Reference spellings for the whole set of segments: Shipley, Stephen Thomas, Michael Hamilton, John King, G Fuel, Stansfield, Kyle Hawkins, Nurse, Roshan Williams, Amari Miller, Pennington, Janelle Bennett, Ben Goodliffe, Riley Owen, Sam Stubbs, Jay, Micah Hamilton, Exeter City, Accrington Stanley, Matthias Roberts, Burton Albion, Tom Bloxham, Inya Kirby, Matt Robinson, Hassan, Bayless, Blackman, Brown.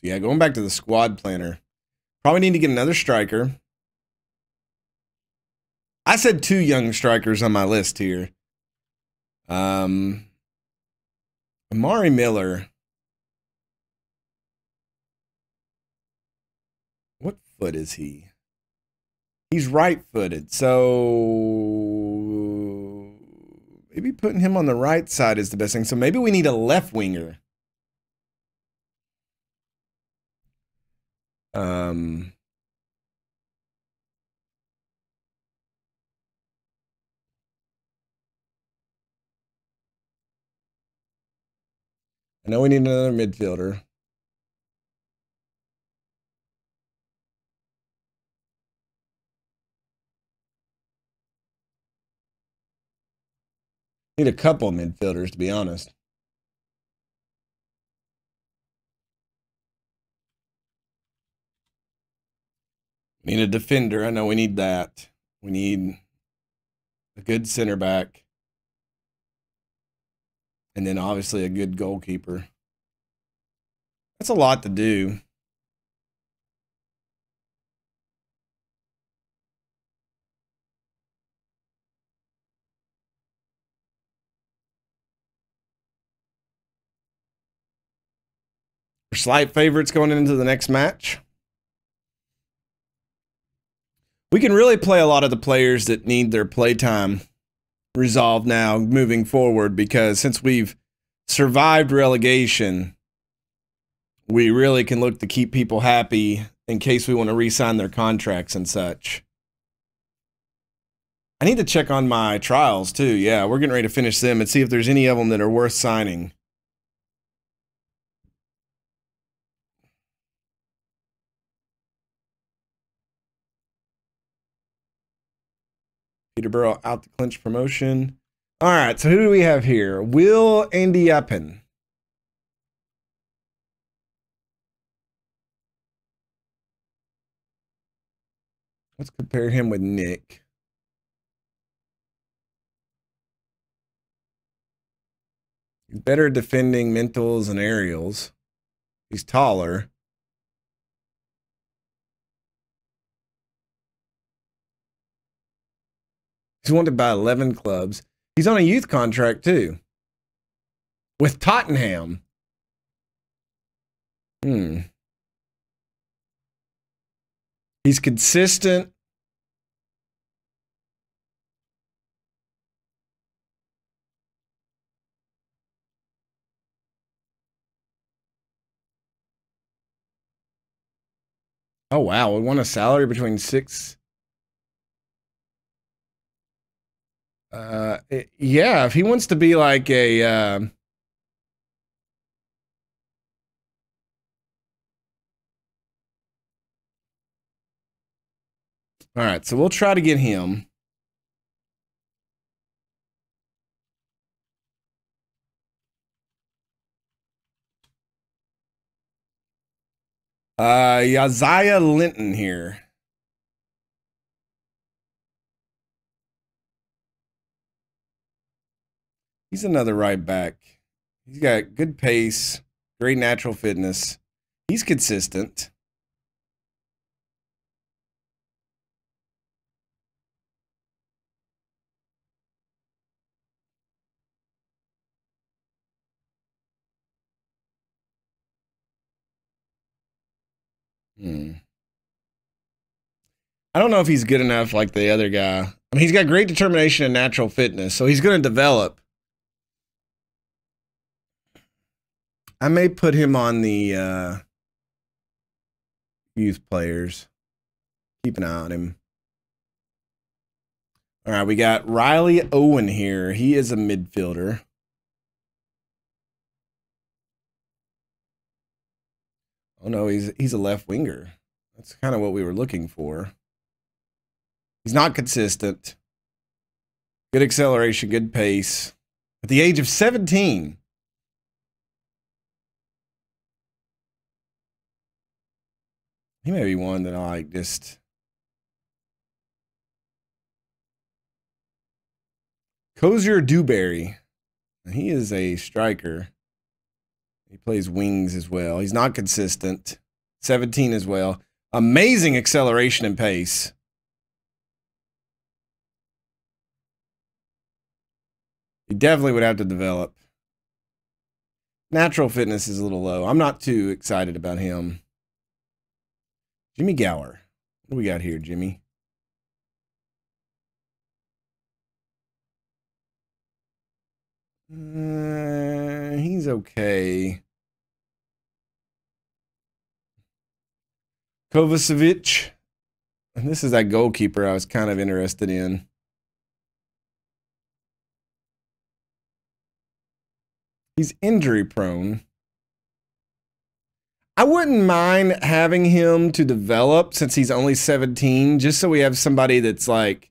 So yeah, going back to the squad planner, probably need to get another striker. I said 2 young strikers on my list here. Amari Miller. What foot is he? He's right-footed, so maybe putting him on the right side is the best thing. So maybe we need a left winger. I know we need another midfielder. Need a couple midfielders, to be honest. Need a defender. I know we need that. We need a good center back. And then obviously a good goalkeeper. That's a lot to do. Slight favorites going into the next match. We can really play a lot of the players that need their play time resolved now moving forward, because since we've survived relegation, we really can look to keep people happy in case we want to re-sign their contracts and such. I need to check on my trials too. Yeah, we're getting ready to finish them and see if there's any of them that are worth signing. Peterborough out to clinch promotion. All right, so who do we have here? Will Andiapan. Let's compare him with Nick. He's better defending mentals and aerials. He's taller. He's wanted by 11 clubs. He's on a youth contract too, with Tottenham. He's consistent. Oh wow, we want a salary between 6. Yeah, if he wants to be like a, all right, so we'll try to get him. Yaziah Linton here. He's another right back. He's got good pace, great natural fitness. He's consistent. I don't know if he's good enough like the other guy. I mean, he's got great determination and natural fitness, so he's going to develop. I may put him on the youth players. Keep an eye on him. All right, we got Riley Owen here. He is a midfielder. Oh no, he's a left winger. That's kind of what we were looking for. He's not consistent. Good acceleration, good pace. At the age of 17. He may be one that I like, just Cozier Dewberry. He is a striker. He plays wings as well. He's not consistent. 17 as well. Amazing acceleration and pace. He definitely would have to develop. Natural fitness is a little low. I'm not too excited about him. Jimmy Gower. What do we got here, Jimmy? He's okay. Kovacevic. This is that goalkeeper I was kind of interested in. He's injury prone. I wouldn't mind having him to develop since he's only 17, just so we have somebody that's like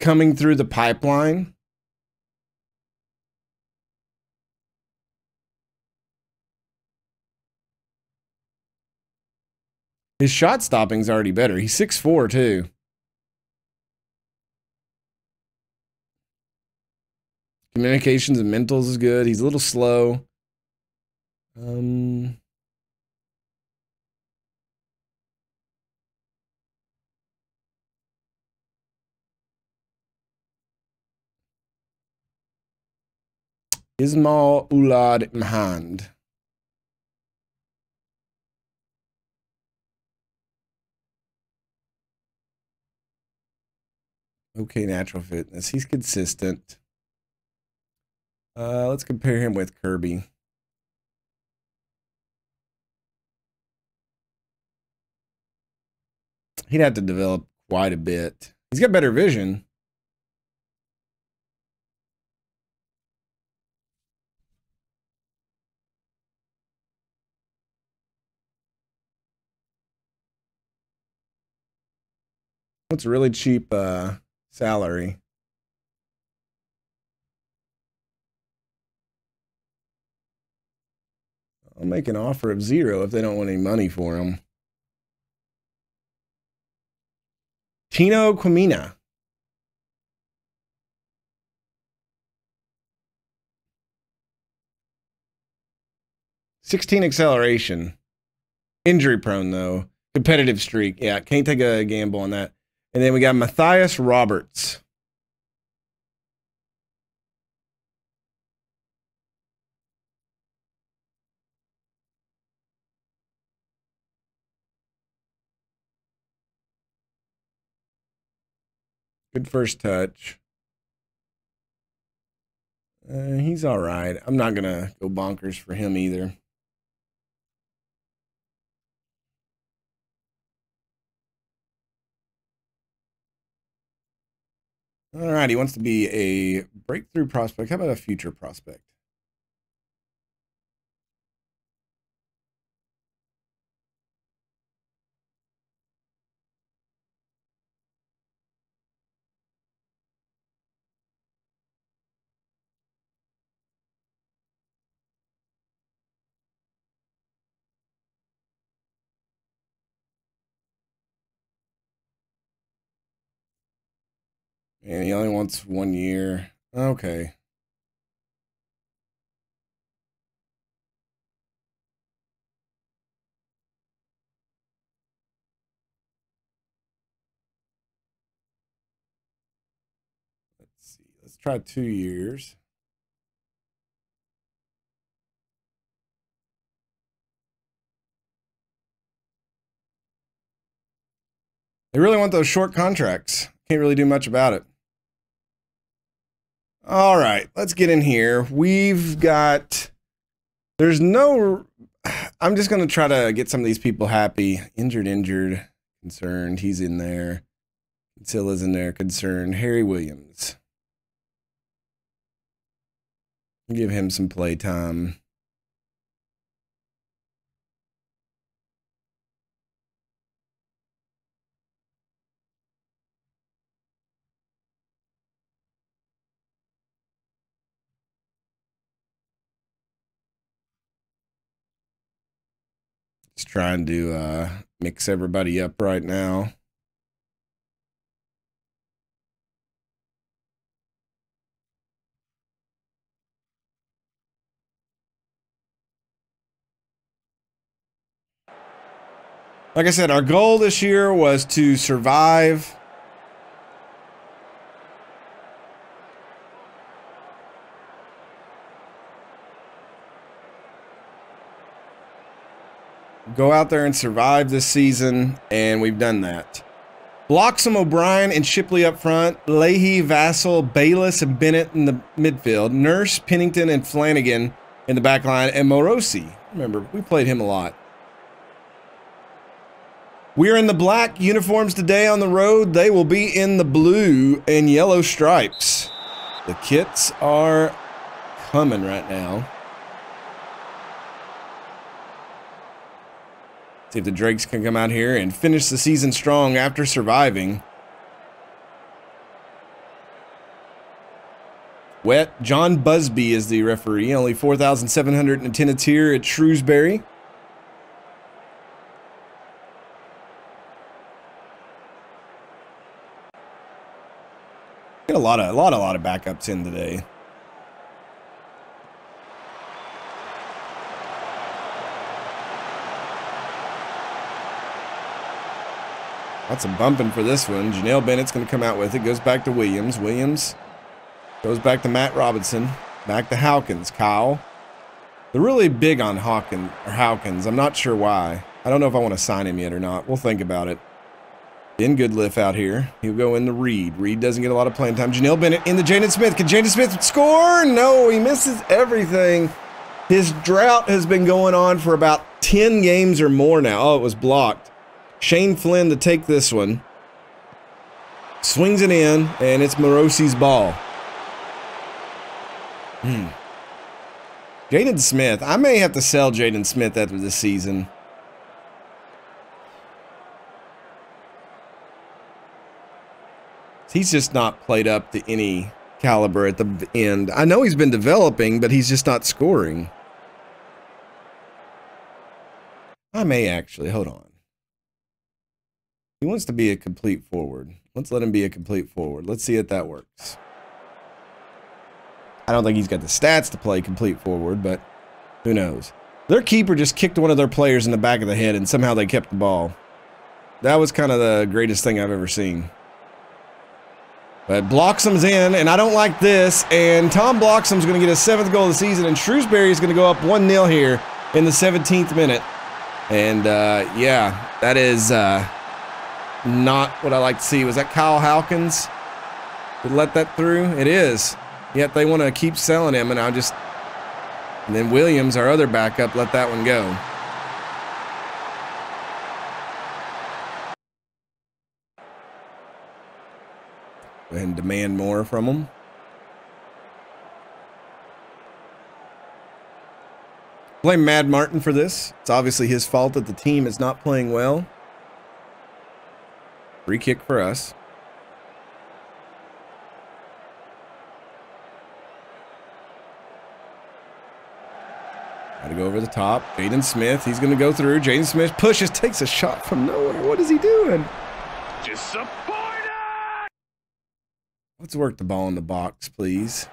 coming through the pipeline. His shot stopping's already better. He's 6'4", too. Communications and mentals is good. He's a little slow. Ismail Ulad Mhand. Okay, natural fitness. He's consistent. Let's compare him with Kirby. He'd have to develop quite a bit. He's got better vision. That's a really cheap salary. I'll make an offer of zero if they don't want any money for him. Tino Quimina. .16 acceleration. Injury prone, though. Competitive streak. Yeah, can't take a gamble on that. And then we got Matthias Roberts. Good first touch. He's all right. I'm not going to go bonkers for him either. All right. He wants to be a breakthrough prospect. How about a future prospect? And he only wants 1 year. Okay. Let's see. Let's try 2 years. They really want those short contracts. Can't really do much about it. All right, let's get in here. We've got, there's no, I'm just going to try to get some of these people happy. Injured, concerned. He's in there. Silla's in there, concerned. Harry Williams. Give him some play time. Just trying to mix everybody up right now. Like I said, our goal this year was to survive. Go out there and survive this season, and we've done that. Bloxham, O'Brien, and Shipley up front. Leahy, Vassell, Bayless, and Bennett in the midfield. Nurse, Pennington, and Flanagan in the back line. And Morosi. Remember, we played him a lot. We're in the black uniforms today on the road. They will be in the blue and yellow stripes. The kits are coming right now. See if the Drakes can come out here and finish the season strong after surviving. Wet. John Busby is the referee. Only 4,700 in attendance here at Shrewsbury. Get a lot of backups in today. That's a bumping for this one. Janelle Bennett's going to come out with it. Goes back to Williams. Williams goes back to Matt Robinson. Back to Hawkins. Kyle. They're really big on Hawkins. I'm not sure why. I don't know if I want to sign him yet or not. We'll think about it. Ben Goodliffe out here. He'll go in the Reed. Reed doesn't get a lot of playing time. Janelle Bennett in the Jaden Smith. Can Jaden Smith score? No, he misses everything. His drought has been going on for about 10 games or more now. Oh, it was blocked. Shane Flynn to take this one. Swings it in, and it's Morosi's ball. Jaden Smith. I may have to sell Jaden Smith after this season. He's just not played up to any caliber at the end. I know he's been developing, but he's just not scoring. I may actually. Hold on. He wants to be a complete forward. Let's let him be a complete forward. Let's see if that works. I don't think he's got the stats to play complete forward, but who knows? Their keeper just kicked one of their players in the back of the head, and somehow they kept the ball. That was kind of the greatest thing I've ever seen. But Bloxham's in, and I don't like this, and Tom Bloxham's going to get his 7th goal of the season, and Shrewsbury is going to go up 1-0 here in the 17th minute. And, yeah, that is... not what I like to see. Was that Kyle Hawkins that let that through? It is. Yet they want to keep selling him, and then Williams, our other backup, let that one go. And demand more from him. Blame Matt Martin for this. It's obviously his fault that the team is not playing well. Free kick for us. Got to go over the top. Jaden Smith, he's going to go through. Jaden Smith pushes, takes a shot from nowhere. What is he doing? Disappointed! Let's work the ball in the box, please.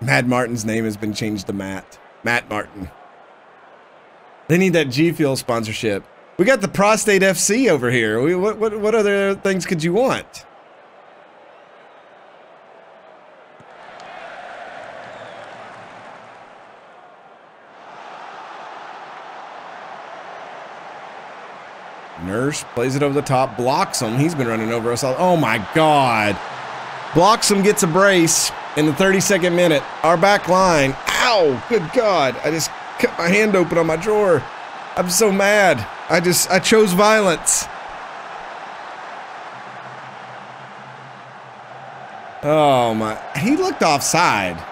Matt Martin's name has been changed to Matt. Matt Martin. They need that G Fuel sponsorship. We got the Prostate FC over here. What other things could you want? Nurse plays it over the top. Bloxham. He's been running over us all. Oh my God. Bloxham gets a brace in the 32nd minute. Our back line. Ow. Good God. I just... cut my hand open on my drawer. I'm so mad. I chose violence. Oh my, he looked offside.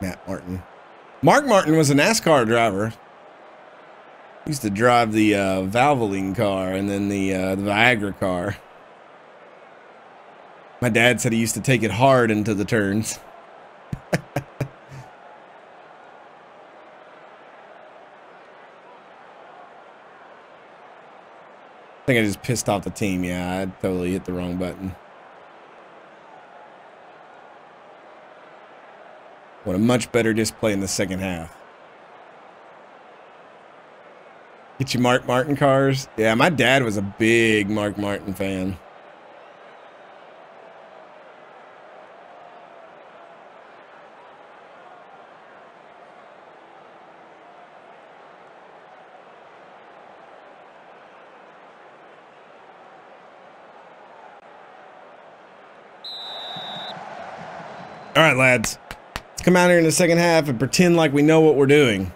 Matt Martin. Mark Martin was a NASCAR driver. He used to drive the Valvoline car and then the Viagra car. My dad said he used to take it hard into the turns. I think I just pissed off the team. Yeah, I totally hit the wrong button. What a much better display in the second half. Get you Mark Martin cars? Yeah, my dad was a big Mark Martin fan. All right, lads, let's come out here in the second half and pretend like we know what we're doing.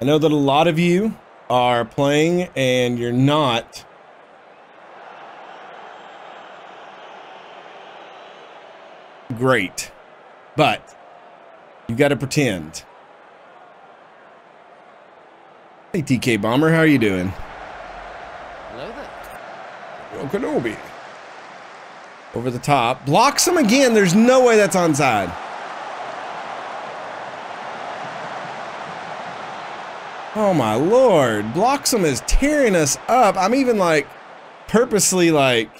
I know that a lot of you are playing and you're not. Great, but you've got to pretend. Hey, TK Bomber, how are you doing? Hello there. Yo, Kenobi. Over the top, blocks him again. There's no way that's onside. Oh my Lord, Bloxham is tearing us up. I'm even like purposely like,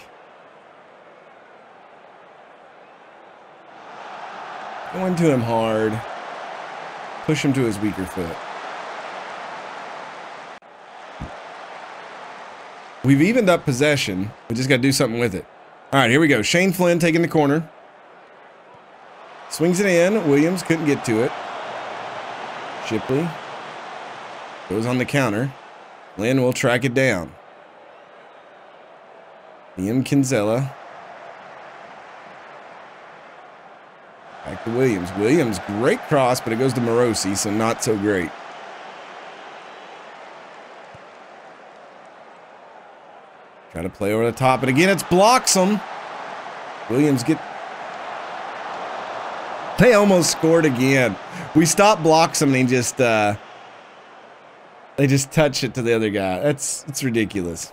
going to him hard, push him to his weaker foot. We've evened up possession. We just got to do something with it. All right, here we go. Shane Flynn taking the corner. Swings it in. Williams couldn't get to it. Shipley goes on the counter. Lynn will track it down. Liam Kinsella. Back to Williams. Williams, great cross, but it goes to Morosi, so not so great. Got to play over the top, and again, it's Bloxham. Williams get... They almost scored again. We stopped Bloxham, and he just... they just touch it to the other guy. That's ridiculous.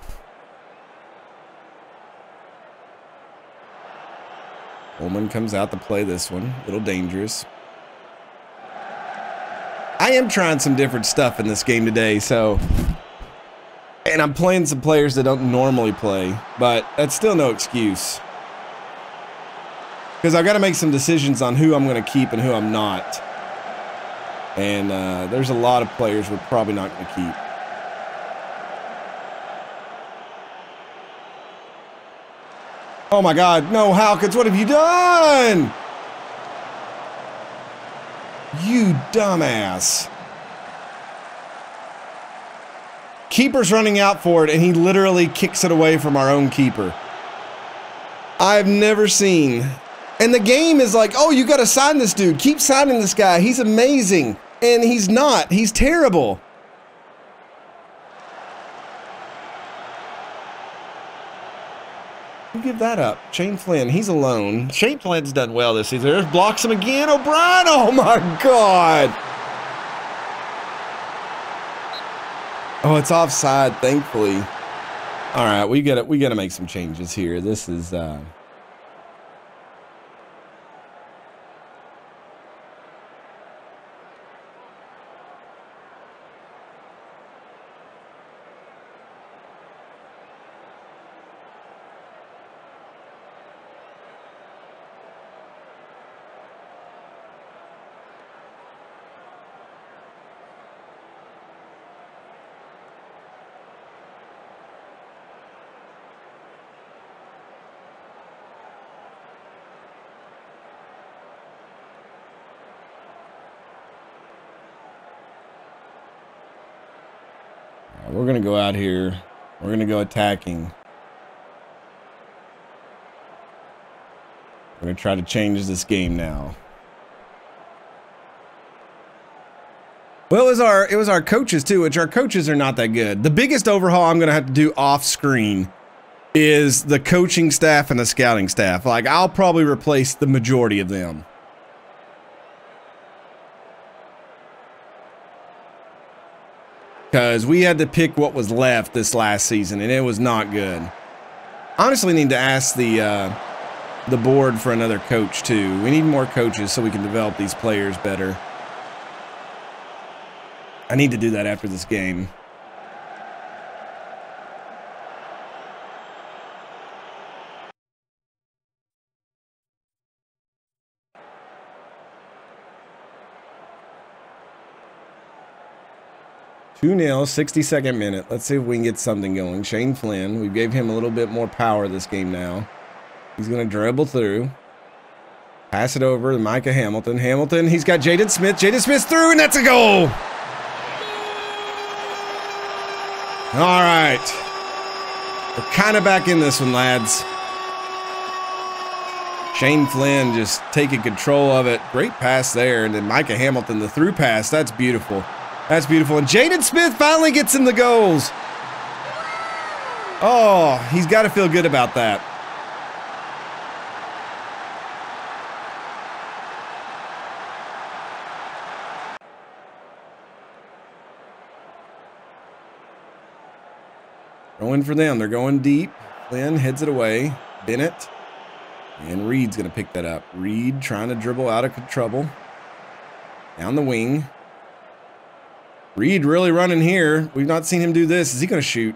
Coleman comes out to play this one. A little dangerous. I am trying some different stuff in this game today, so... And I'm playing some players that don't normally play, but that's still no excuse. Because I've got to make some decisions on who I'm going to keep and who I'm not. And there's a lot of players we're probably not going to keep. Oh my God, no, Hawkins, what have you done? You dumbass. Keeper's running out for it, and he literally kicks it away from our own keeper. I've never seen. And the game is like, oh, you got to sign this dude. Keep signing this guy. He's amazing. And he's not. He's terrible. Who give that up? Shane Flynn. He's alone. Shane Flynn's done well this season. There's Bloxham again. O'Brien. Oh, my God. Oh, it's offside, thankfully. All right, we gotta make some changes here. This is we're going to go out here. We're going to go attacking. We're going to try to change this game now. Well, it was our coaches too, which our coaches are not that good. The biggest overhaul I'm going to have to do off screen is the coaching staff and the scouting staff. Like, I'll probably replace the majority of them. Because we had to pick what was left this last season, and it was not good. Honestly, need to ask the the board for another coach too. We need more coaches so we can develop these players better. I need to do that after this game. Two nil, 62nd minute. Let's see if we can get something going. Shane Flynn, we gave him a little bit more power this game now. He's going to dribble through. Pass it over to Micah Hamilton. Hamilton, he's got Jaden Smith. Jaden Smith through, and that's a goal! All right. We're kind of back in this one, lads. Shane Flynn just taking control of it. Great pass there, and then Micah Hamilton, the through pass. That's beautiful. That's beautiful. And Jaden Smith finally gets him the goals. Oh, he's got to feel good about that. Going for them. They're going deep. Flynn heads it away. Bennett. And Reed's going to pick that up. Reed trying to dribble out of trouble. Down the wing. Reed really running here. We've not seen him do this. Is he going to shoot?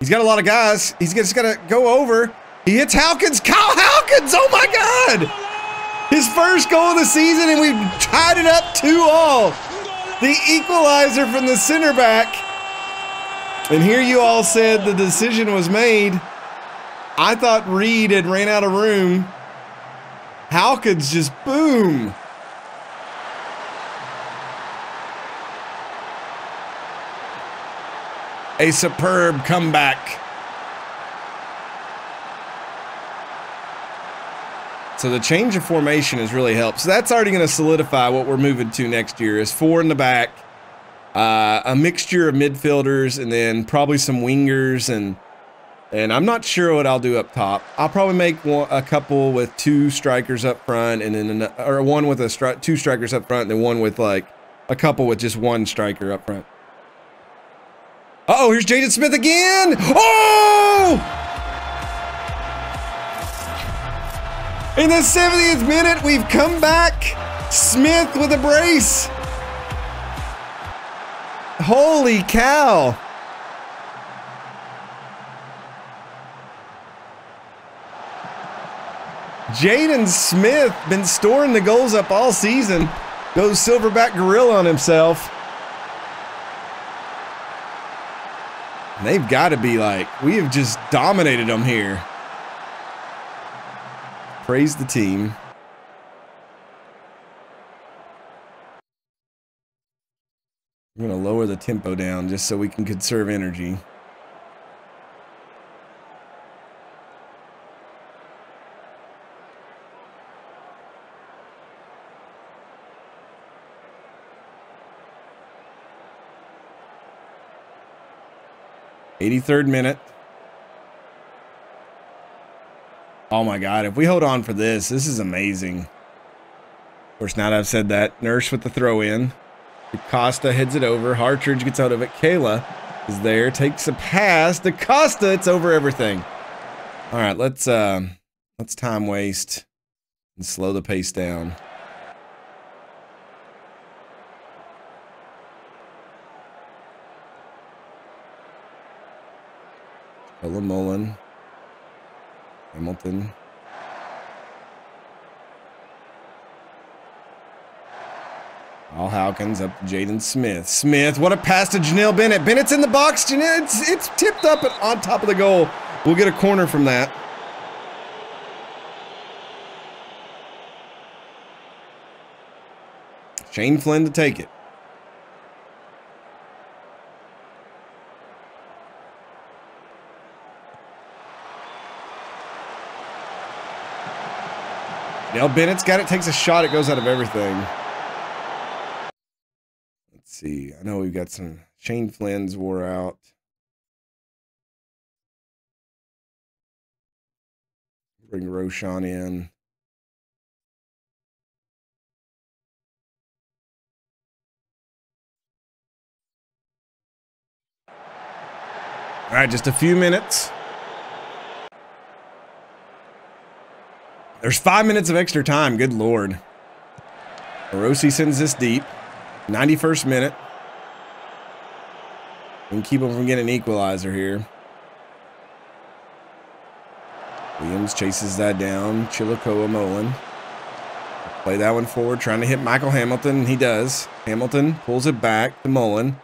He's got a lot of guys. He's just going to go over. He hits Hawkins. Kyle Hawkins. Oh, my God. His first goal of the season, and we've tied it up 2-2. The equalizer from the center back. And here you all said the decision was made. I thought Reed had ran out of room. Hawkins just boom. A superb comeback. So the change of formation has really helped. So that's already going to solidify what we're moving to next year is four in the back, a mixture of midfielders, and then probably some wingers. And I'm not sure what I'll do up top. I'll probably make a couple with two strikers up front, and then another, or one with two strikers up front, and then one with like a couple with just one striker up front. Uh-oh, here's Jaden Smith again. Oh! In the 70th minute, we've come back. Smith with a brace. Holy cow. Jaden Smith, been storing the goals up all season. Goes silverback gorilla on himself. They've got to be like, we have just dominated them here. Praise the team. I'm going to lower the tempo down just so we can conserve energy. Third minute. Oh my God, if we hold on for this is amazing. Of course, now that I've said that, Nurse with the throw in. DaCosta heads it over. Hartridge gets out of it. Kayla is there, takes a pass. DaCosta, it's over everything. All right, let's time waste and slow the pace down. Mullen, Hamilton. All Hawkins up to Jaden Smith. Smith, what a pass to Janelle Bennett. Bennett's in the box. Janelle, it's tipped up and on top of the goal. We'll get a corner from that. Shane Flynn to take it. Now Bennett's got it, takes a shot, it goes out of everything. Let's see, I know we've got some, Shane Flynn's wore out. Bring Roshan in. All right, just a few minutes. There's 5 minutes of extra time. Good Lord. Morosi sends this deep. 91st minute. We can keep them from getting an equalizer here. Williams chases that down. Chilicoa Mullen. Play that one forward, trying to hit Michael Hamilton. He does. Hamilton pulls it back to Mullen.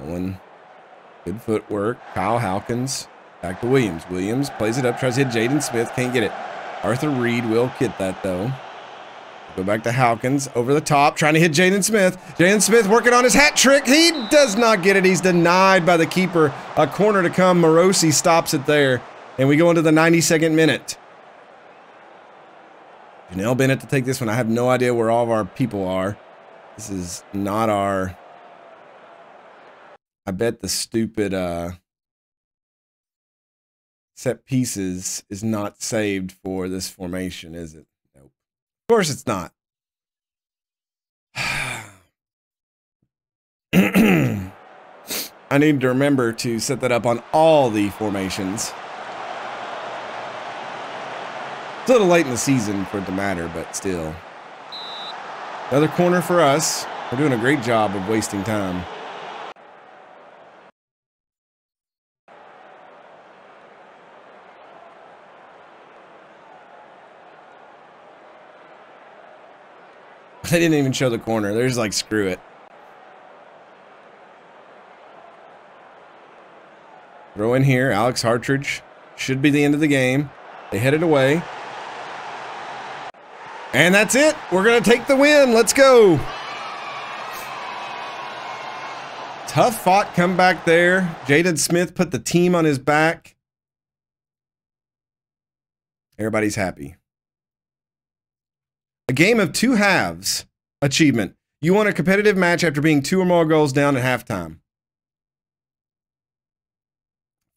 Mullen, good footwork. Kyle Hawkins, back to Williams. Williams plays it up, tries to hit Jaden Smith. Can't get it. Arthur Reed will get that, though. Go back to Hawkins, over the top, trying to hit Jaden Smith. Jaden Smith working on his hat trick. He does not get it. He's denied by the keeper. A corner to come. Morosi stops it there. And we go into the 92nd minute. Janelle Bennett to take this one. I have no idea where all of our people are. This is not our... I bet the stupid set pieces is not saved for this formation, is it? Of course it's not. I need to remember to set that up on all the formations. It's a little late in the season for it to matter, but still. Another corner for us. We're doing a great job of wasting time. They didn't even show the corner. They're just like, screw it. Throw in here. Alex Hartridge. Should be the end of the game. They headed away. And that's it. We're going to take the win. Let's go. Tough fought comeback there. Jaden Smith put the team on his back. Everybody's happy. A game of two halves achievement. You won a competitive match after being 2 or more goals down at halftime.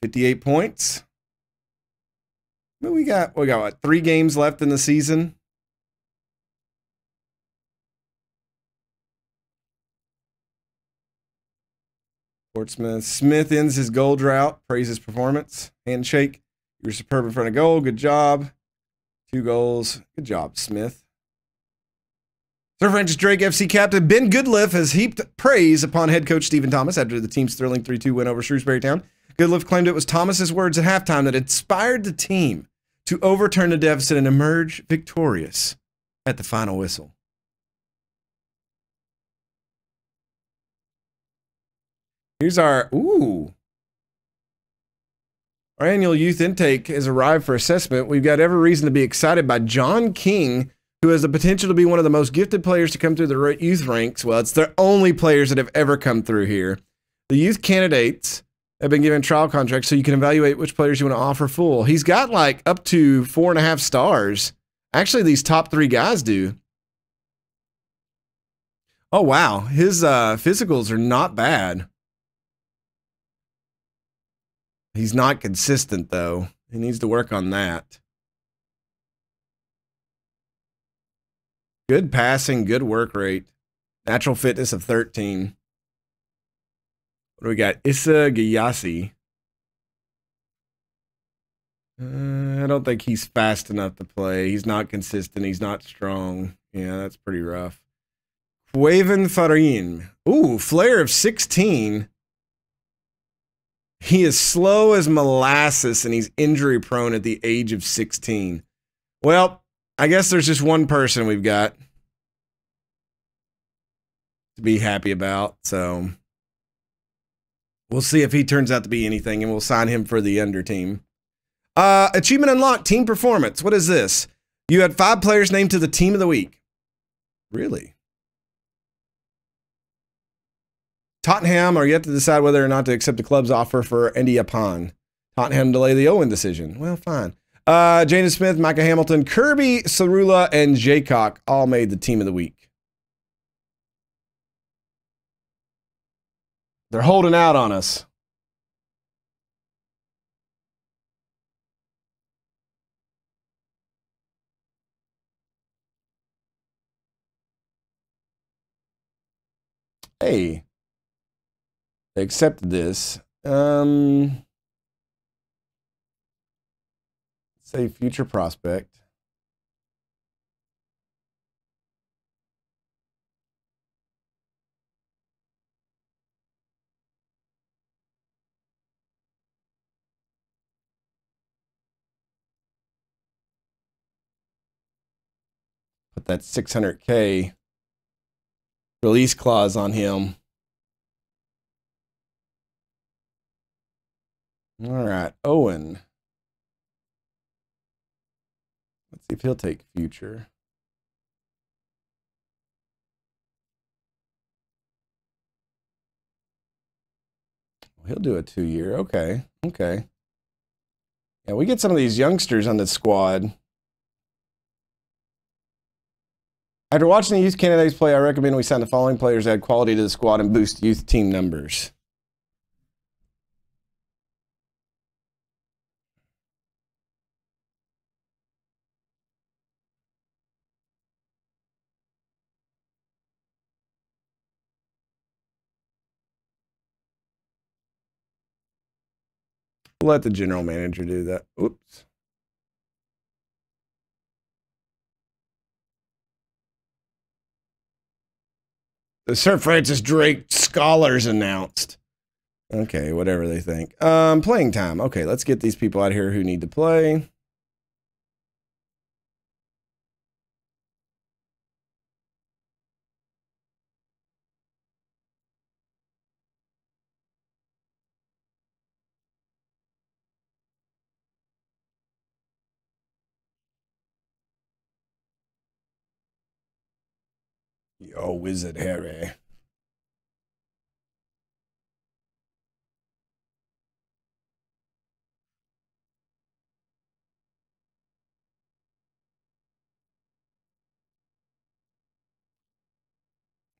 58 points. But we got what, 3 games left in the season. Portsmouth. Smith ends his goal drought. Praise his performance. Handshake. You were superb in front of goal. Good job. 2 goals. Good job, Smith. Sir Francis Drake FC captain Ben Goodliffe has heaped praise upon head coach Stephen Thomas after the team's thrilling 3-2 win over Shrewsbury Town. Goodliffe claimed it was Thomas's words at halftime that inspired the team to overturn the deficit and emerge victorious at the final whistle. Here's our... Ooh! Our annual youth intake has arrived for assessment. We've got every reason to be excited by John King, who has the potential to be one of the most gifted players to come through the youth ranks. Well, it's the only players that have ever come through here. The youth candidates have been given trial contracts so you can evaluate which players you want to offer full. He's got like up to 4.5 stars. Actually, these top 3 guys do. Oh, wow. His physicals are not bad. He's not consistent, though. He needs to work on that. Good passing, good work rate. Natural fitness of 13. What do we got? Issa Gyasi. I don't think he's fast enough to play. He's not consistent. He's not strong. Yeah, that's pretty rough. Cuevan Farin. Ooh, flair of 16. He is slow as molasses, and he's injury prone at the age of 16. Well, I guess there's just one person we've got to be happy about, so we'll see if he turns out to be anything, and we'll sign him for the under team. Achievement unlocked, team performance. What is this? You had 5 players named to the team of the week. Really? Tottenham are yet to decide whether or not to accept the club's offer for Ndiaye. Tottenham delay the Owen decision. Well, fine. Jaden Smith, Micah Hamilton, Kirby, Sarula, and Jaycock all made the team of the week. They're holding out on us. Hey, they accepted this. Say future prospect. Put that $600K release clause on him. All right, Owen. Let's see if he'll take future. Well, he'll do a 2-year. Okay, okay. Yeah, we get some of these youngsters on the squad. After watching the youth candidates play, I recommend we sign the following players to add quality to the squad and boost youth team numbers. Let the general manager do that. Oops. The Sir Francis Drake Scholars announced. Okay, whatever they think. Playing time. Okay, let's get these people out here who need to play. Oh, Wizard Harry.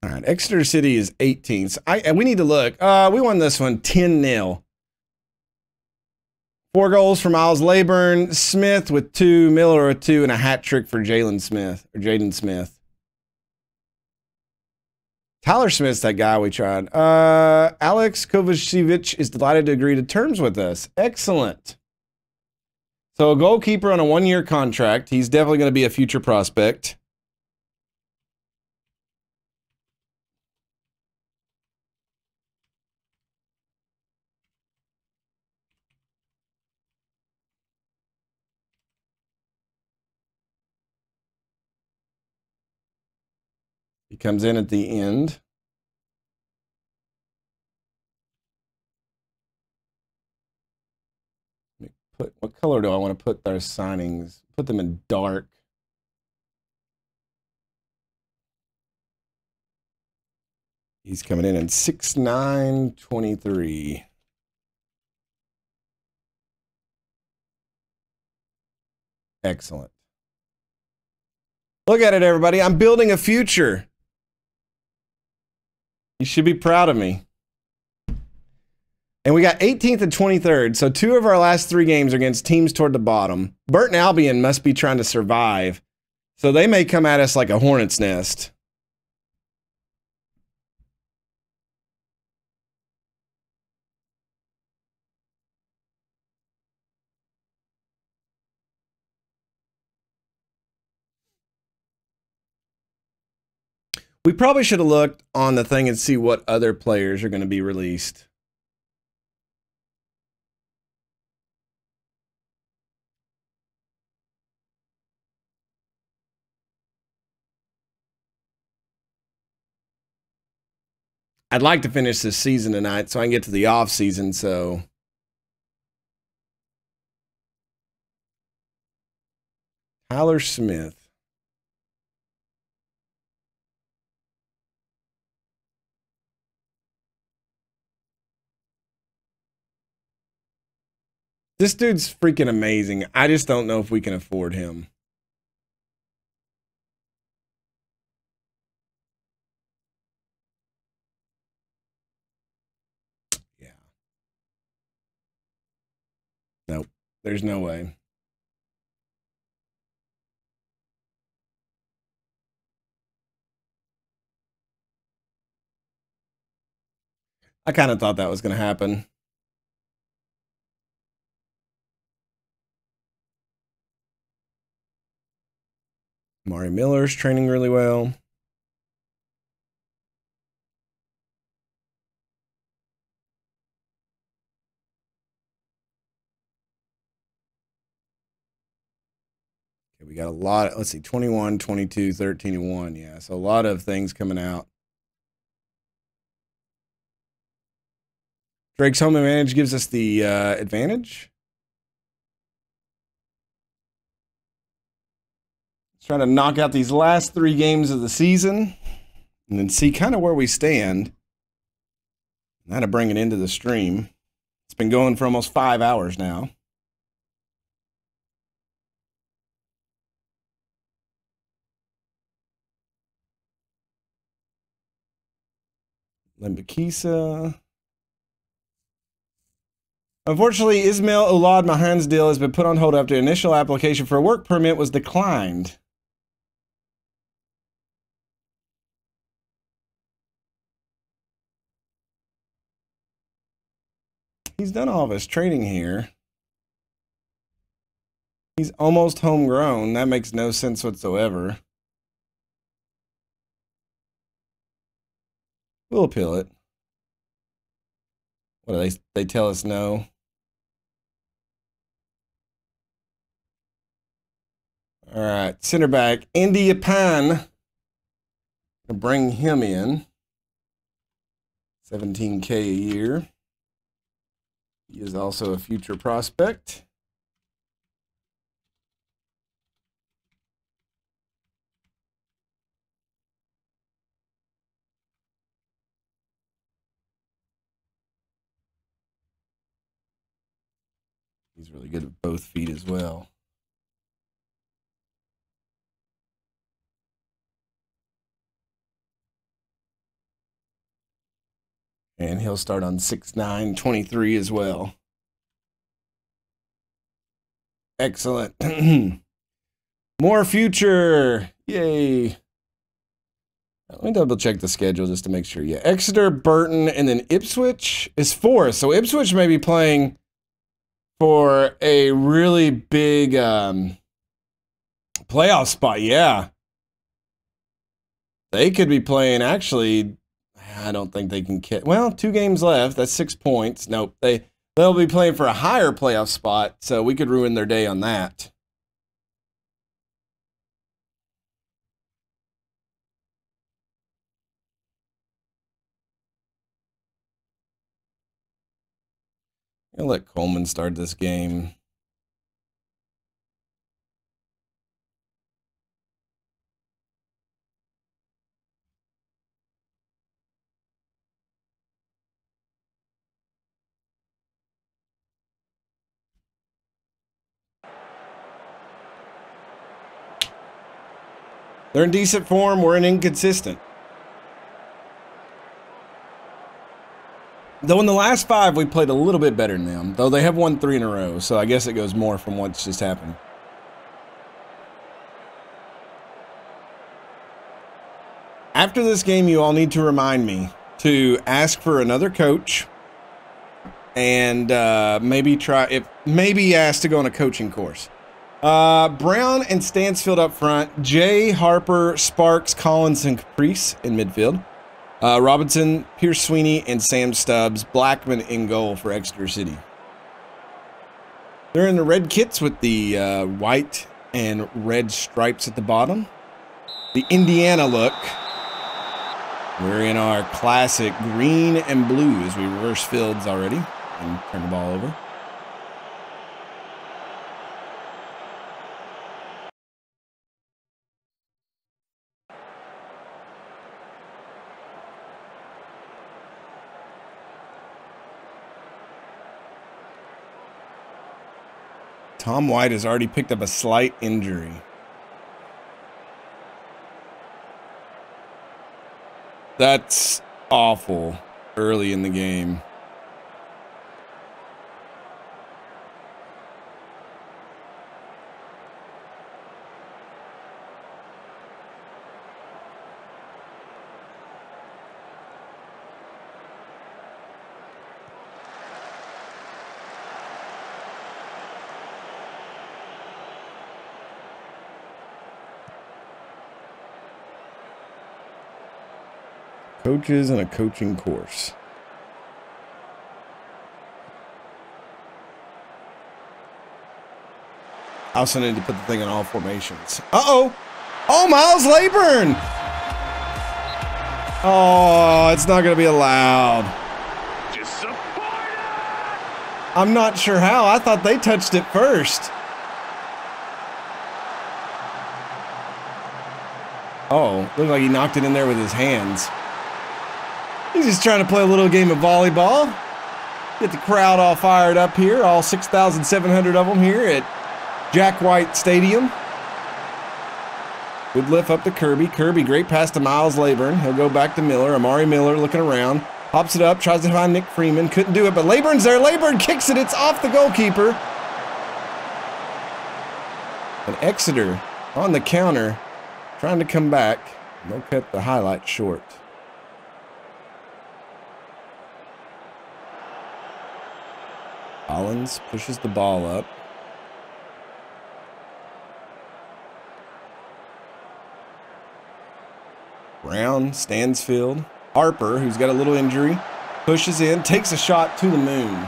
All right, Exeter City is 18. So we need to look. We won this one 10-0. 4 goals for Miles Leyburn, Smith with 2, Miller with 2, and a hat trick for Jaden Smith. Tyler Smith's that guy we tried. Alex Kovacevic is delighted to agree to terms with us. Excellent. So a goalkeeper on a 1-year contract. He's definitely going to be a future prospect. Comes in at the end. Put, what color do I want to put their signings? Put them in dark. He's coming in 6/9/23. Excellent. Look at it, everybody. I'm building a future. You should be proud of me. And we got 18th and 23rd, so 2 of our last 3 games are against teams toward the bottom. Burton Albion must be trying to survive, so they may come at us like a hornet's nest. We probably should have looked on the thing and see what other players are going to be released. I'd like to finish this season tonight so I can get to the off season, so Tyler Smith. This dude's freaking amazing. I just don't know if we can afford him. Yeah. Nope. There's no way. I kind of thought that was going to happen. Amari Miller's training really well. Okay, we got a lot of, let's see, 21, 22, 13, and 1. Yeah, so a lot of things coming out. Drake's home advantage gives us the advantage. Let's try to knock out these last three games of the season and then see kind of where we stand. And that'll bring it into the stream. It's been going for almost 5 hours now. Lembakisa. Unfortunately, Ismail Oulad Mahan's deal has been put on hold after the initial application for a work permit was declined. He's done all of his training here. He's almost homegrown. That makes no sense whatsoever. We'll appeal it. What do they tell us no? All right, center back, India Pan. Gonna bring him in. 17K a year. He is also a future prospect. He's really good with both feet as well. And he'll start on 6'9", 23 as well. Excellent. More future. Yay. Let me double check the schedule just to make sure. Yeah, Exeter, Burton, and then Ipswich is 4. So Ipswich may be playing for a really big playoff spot. Yeah. They could be playing actually. I don't think they can get, well, 2 games left. That's 6 points. Nope. They'll be playing for a higher playoff spot, so we could ruin their day on that. I'll let Coleman start this game. They're in decent form. We're in inconsistent. Though in the last 5, we played a little bit better than them. Though they have won 3 in a row, so I guess it goes more from what's just happened. After this game, you all need to remind me to ask for another coach and maybe ask to go on a coaching course. Brown and Stansfield up front. Jay, Harper, Sparks, Collins, and Caprice in midfield. Robinson, Pierce Sweeney, and Sam Stubbs. Blackman in goal for Exeter City. They're in the red kits with the white and red stripes at the bottom. The Indiana look. We're in our classic green and blue as we reverse fields already and turn the ball over. Tom White has already picked up a slight injury. That's awful early in the game. coaches and a coaching course. I also need to put the thing in all formations. Uh-oh. Oh, Miles Leyburn. Oh, it's not going to be allowed. I'm not sure how. I thought they touched it first. Oh, looked like he knocked it in there with his hands. He's just trying to play a little game of volleyball. Get the crowd all fired up here, all 6,700 of them here at Jack White Stadium. Goodliffe up to Kirby. Kirby, great pass to Miles Leyburn. He'll go back to Miller. Amari Miller looking around. Hops it up, tries to find Nick Freeman. Couldn't do it, but Layburn's there. Leyburn kicks it. It's off the goalkeeper. And Exeter on the counter, trying to come back. They'll cut the highlight short. Collins pushes the ball up. Brown, Stansfield. Harper, who's got a little injury, pushes in, takes a shot to the moon.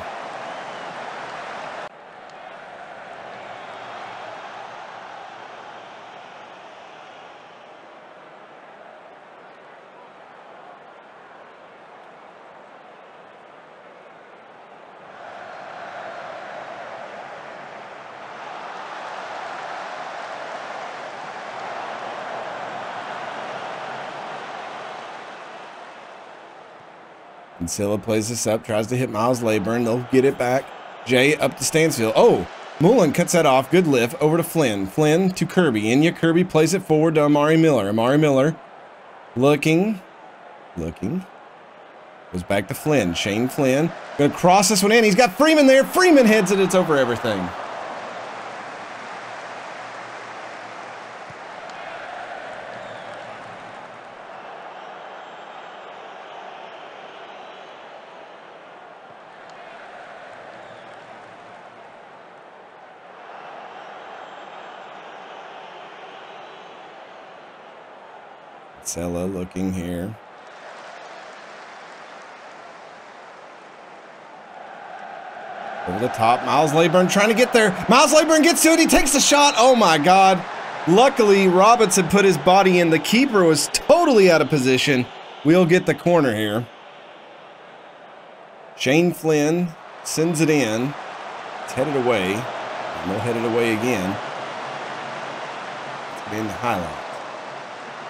Silla plays this up, tries to hit Miles Leyburn. They'll get it back. Jay up to Stansfield. Oh, Mullen cuts that off. Good lift over to Flynn. Flynn to Kirby. Inya Kirby plays it forward to Amari Miller. Amari Miller looking. Goes back to Flynn. Shane Flynn. Going to cross this one in. He's got Freeman there. Freeman heads it. It's over everything. Sella looking here. Over the top. Miles Leyburn trying to get there. Miles Leyburn gets to it. He takes the shot. Oh my God. Luckily, Robinson put his body in. The keeper was totally out of position. We'll get the corner here. Shane Flynn sends it in. It's headed away. And we'll head it away again. It's been the highlight.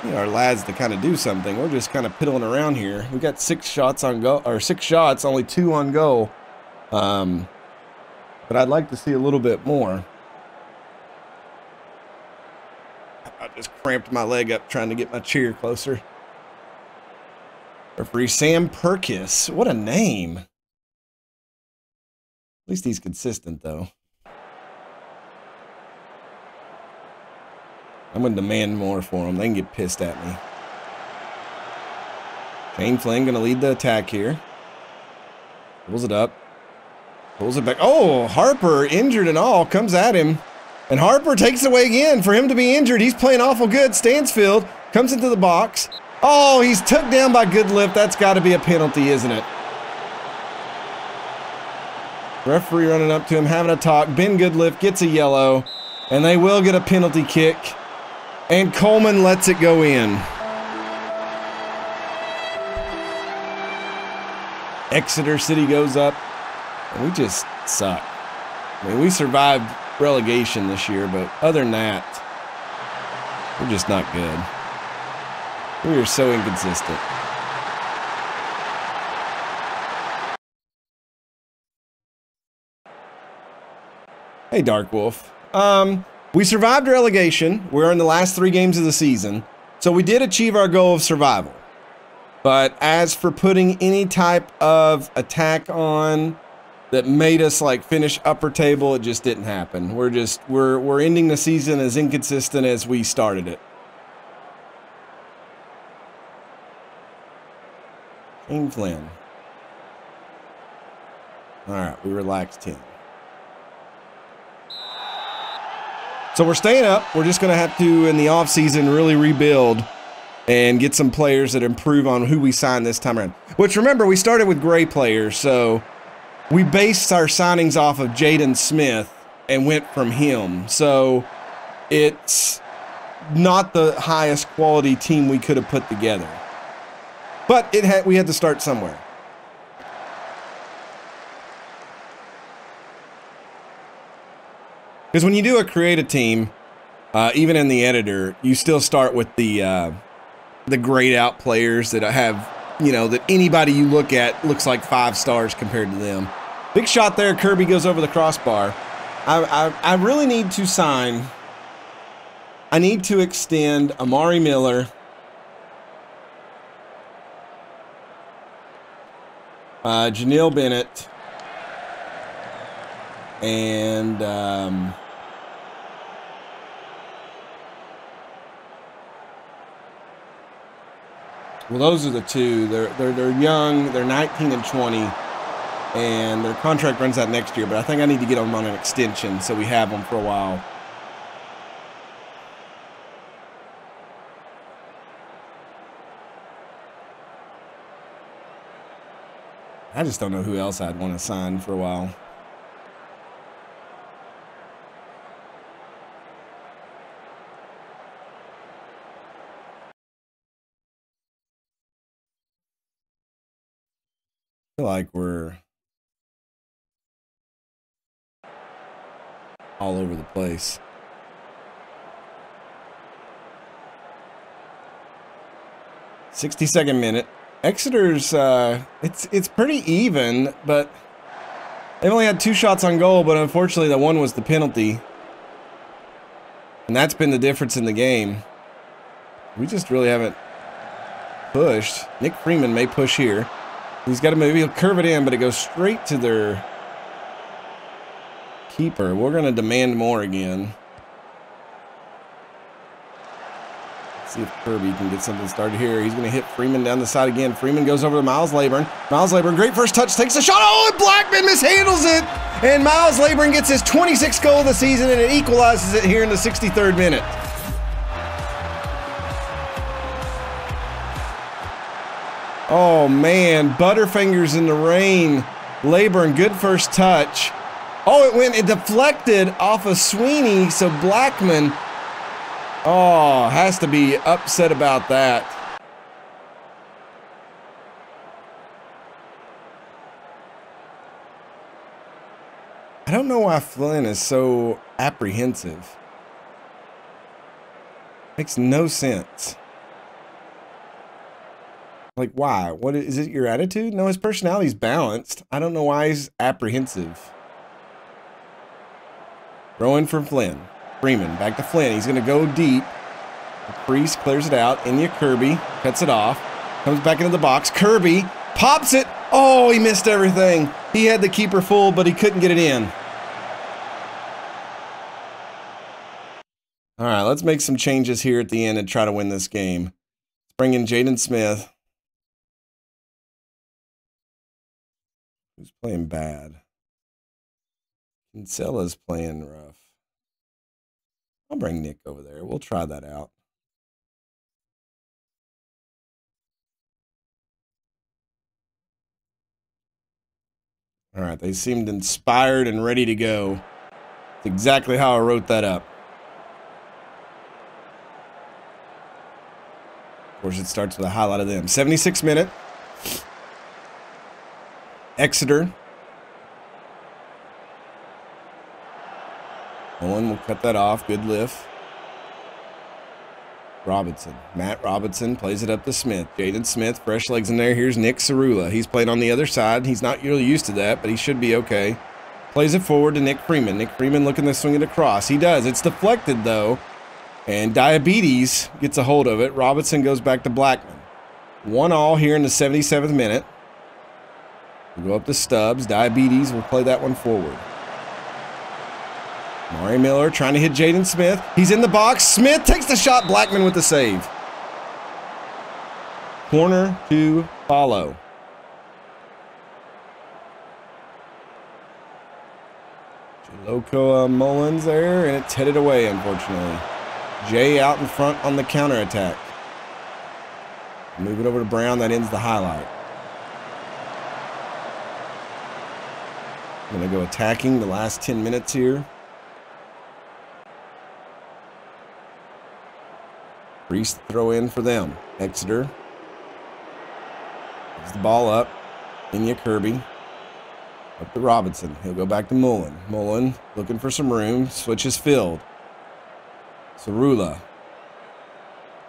You know, our lads to kind of do something. We're just kind of piddling around here. We got 6 shots on goal, or 6 shots, only 2 on goal. But I'd like to see a little bit more. I just cramped my leg up trying to get my chair closer. Referee Sam Perkis. What a name. At least he's consistent, though. I'm going to demand more for them. They can get pissed at me. Shane Flynn going to lead the attack here. Pulls it up. Pulls it back. Oh, Harper, injured and all, comes at him. And Harper takes it away again. For him to be injured, he's playing awful good. Stansfield comes into the box. Oh, he's took down by Goodliffe. That's got to be a penalty, isn't it? Referee running up to him, having a talk. Ben Goodliffe gets a yellow, and they will get a penalty kick. And Coleman lets it go in. Exeter City goes up. And we just suck. I mean, we survived relegation this year, but other than that, we're just not good. We are so inconsistent. Hey, Dark Wolf. We survived relegation. We're in the last 3 games of the season. So we did achieve our goal of survival. But as for putting any type of attack on that made us like finish upper table, it just didn't happen. We're ending the season as inconsistent as we started it. Shane Flynn. All right, we relaxed him. So we're staying up. We're just going to have to, in the offseason, really rebuild and get some players that improve on who we sign this time around. Which, remember, we started with gray players, so we based our signings off of Jaden Smith and went from him. So it's not the highest quality team we could have put together. But it had, we had to start somewhere. Because when you do a creative team, even in the editor, you still start with the grayed out players that have, you know, that anybody you look at looks like 5 stars compared to them. Big shot there. Kirby goes over the crossbar. I really need to sign. I need to extend Amari Miller. Janelle Bennett. And well, those are the two. They're young. They're 19 and 20, and their contract runs out next year. But I think I need to get them on an extension so we have them for a while. I just don't know who else I'd want to sign for a while. Like we're all over the place. . 62nd minute. Exeter's it's pretty even, but they've only had 2 shots on goal, but unfortunately the one was the penalty, and that's been the difference in the game. We just really haven't pushed. Nick Freeman may push here. He's got to move. He'll curve it in, but it goes straight to their keeper. We're going to demand more again. Let's see if Kirby can get something started here. He's going to hit Freeman down the side again. Freeman goes over to Miles Leyburn. Miles Leyburn, great first touch, takes a shot. Oh, and Blackman mishandles it. And Miles Leyburn gets his 26th goal of the season, and it equalizes it here in the 63rd minute. Oh, man, Butterfingers in the rain. Leyburn, good first touch. Oh, it deflected off of Sweeney, so Blackman, oh, has to be upset about that. I don't know why Flynn is so apprehensive. Makes no sense. Like, why? What is it? Your attitude? No, his personality's balanced. I don't know why he's apprehensive. Throw in from Flynn. Freeman back to Flynn. He's going to go deep. Caprice clears it out. Inya Kirby cuts it off. Comes back into the box. Kirby pops it. Oh, he missed everything. He had the keeper full, but he couldn't get it in. All right, let's make some changes here at the end and try to win this game. Let's bring in Jaden Smith. Who's playing bad? Kinsella's playing rough. I'll bring Nick over there. We'll try that out. All right, they seemed inspired and ready to go. That's exactly how I wrote that up. Of course, it starts with a highlight of them. 76th minute. Exeter. Owen will cut that off. Goodliffe. Robinson. Matt Robinson plays it up to Smith. Jaden Smith, fresh legs in there. Here's Nick Cerula. He's played on the other side. He's not really used to that, but he should be okay. Plays it forward to Nick Freeman. Nick Freeman looking to swing it across. He does. It's deflected, though, and Diabetes gets a hold of it. Robinson goes back to Blackman. 1-1 here in the 77th minute. We'll go up to Stubbs. Diabetes will play that one forward. Amari Miller trying to hit Jaden Smith. He's in the box. Smith takes the shot. Blackman with the save. Corner to follow. Jalokoa Mullins there, and it's headed away, unfortunately. Jay out in front on the counterattack. Move it over to Brown. That ends the highlight. I'm going to go attacking the last 10 minutes here. Priest throw in for them. Exeter. Gives the ball up. Inya Kirby. Up to Robinson. He'll go back to Mullen. Mullen looking for some room. Switch is filled. Sarula.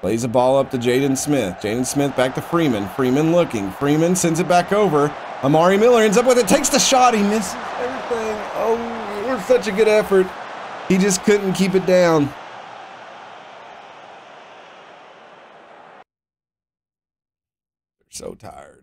Plays the ball up to Jaden Smith. Jaden Smith back to Freeman. Freeman looking. Freeman sends it back over. Amari Miller ends up with it. Takes the shot. He misses everything. Oh, it was such a good effort. He just couldn't keep it down. They're so tired.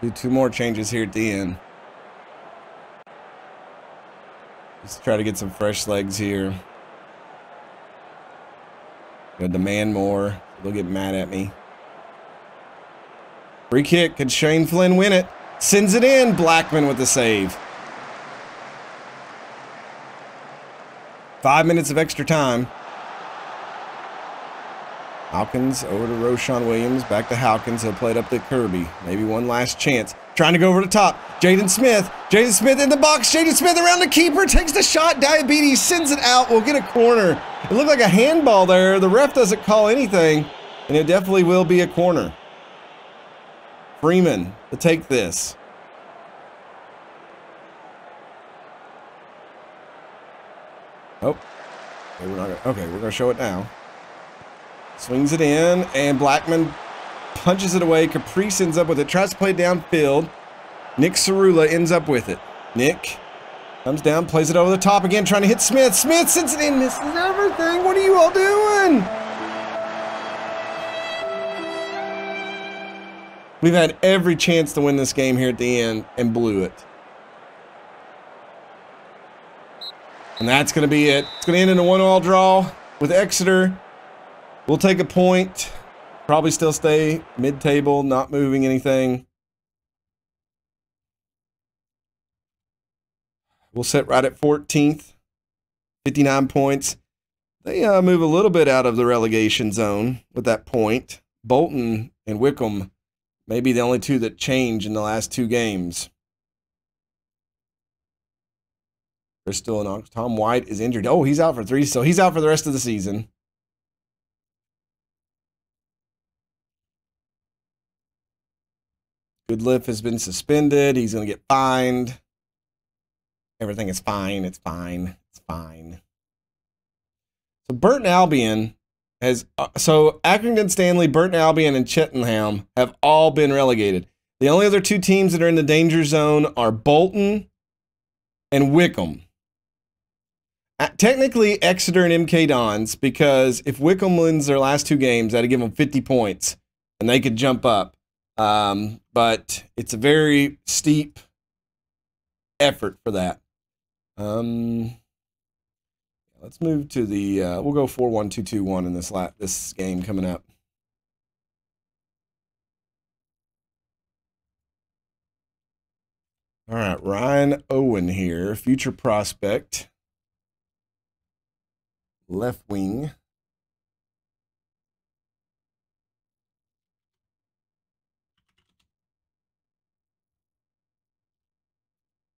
Do two more changes here at the end. Just try to get some fresh legs here. Gonna demand more. They'll get mad at me. Free kick. Could Shane Flynn win it? Sends it in. Blackman with the save. 5 minutes of extra time. Hawkins over to Roshan Williams, back to Hawkins, he'll play it up to Kirby. Maybe one last chance. Trying to go over the top. Jaden Smith in the box, Jaden Smith around the keeper, takes the shot, Diabetes sends it out, we'll get a corner. It looked like a handball there, the ref doesn't call anything, and it definitely will be a corner. Freeman to take this. Oh, okay, we're gonna show it now. Swings it in, and Blackman punches it away. Caprice ends up with it. Tries to play downfield. Nick Sarula ends up with it. Nick comes down, plays it over the top again, trying to hit Smith. Smith sends it in, misses everything. What are you all doing? We've had every chance to win this game here at the end and blew it. And that's going to be it. It's going to end in a 1-all draw with Exeter. We'll take a point, probably still stay mid-table, not moving anything. We'll sit right at 14th, 59 points. They move a little bit out of the relegation zone with that point. Bolton and Wickham may be the only two that change in the last two games. There's still an Ox. Tom White is injured. Oh, he's out for three, so he's out for the rest of the season. Goodliffe has been suspended. He's going to get fined. Everything is fine. It's fine. It's fine. So Burton Albion has... So Accrington Stanley, Burton Albion, and Cheltenham have all been relegated. The only other two teams that are in the danger zone are Bolton and Wickham. Technically, Exeter and MK Dons, because if Wickham wins their last two games, that'd give them 50 points, and they could jump up. But it's a very steep effort for that. Let's move to the, we'll go 4-1-2-2-1 in this game coming up. All right, Ryan Owen here, future prospect, left wing.